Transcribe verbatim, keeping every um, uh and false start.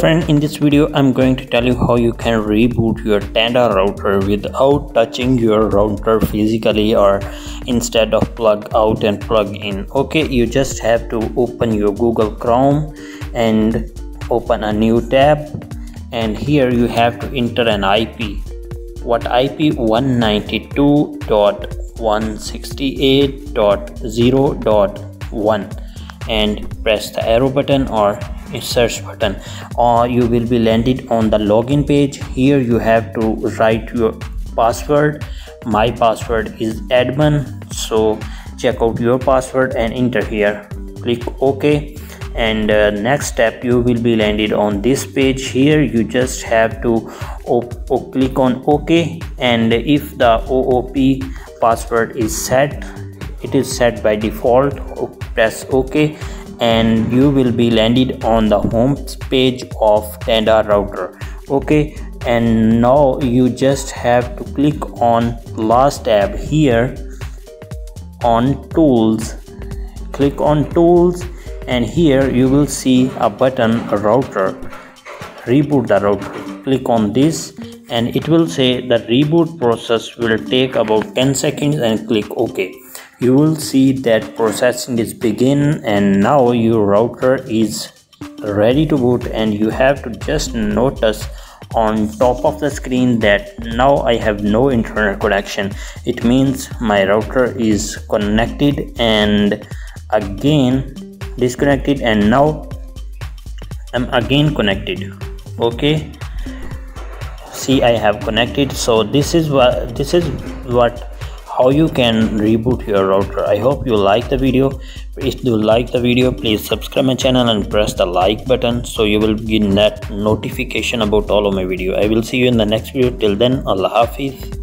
Friend, in this video I'm going to tell you how you can reboot your Tenda router without touching your router physically, or instead of plug out and plug in. Okay, you just have to open your Google Chrome and open a new tab, and here you have to enter an I P. What I P? one ninety-two dot one sixty-eight dot zero dot one, and press the arrow button or search button, or you will be landed on the login page. Here you have to write your password. My password is admin, so check out your password and enter here. Click OK, and uh, next step, you will be landed on this page. Here you just have to click on OK, and if the O O P password is set, it is set by default, press OK, and you will be landed on the home page of Tenda router. Okay, and now you just have to click on last tab here on tools. Click on tools, and here you will see a button, a router, reboot the router. Click on this and it will say the reboot process will take about ten seconds, and click OK. You will see that processing is begin, and now your router is ready to boot, and you have to just notice on top of the screen that now I have no internet connection. It means my router is connected and again disconnected, and now I'm again connected. Okay, see, I have connected. So this is what this is what how you can reboot your router. I hope you like the video. Please do like the video. Please subscribe my channel and press the like button, so you will get that notification about all of my video. I will see you in the next video. Till then, Allah Hafiz.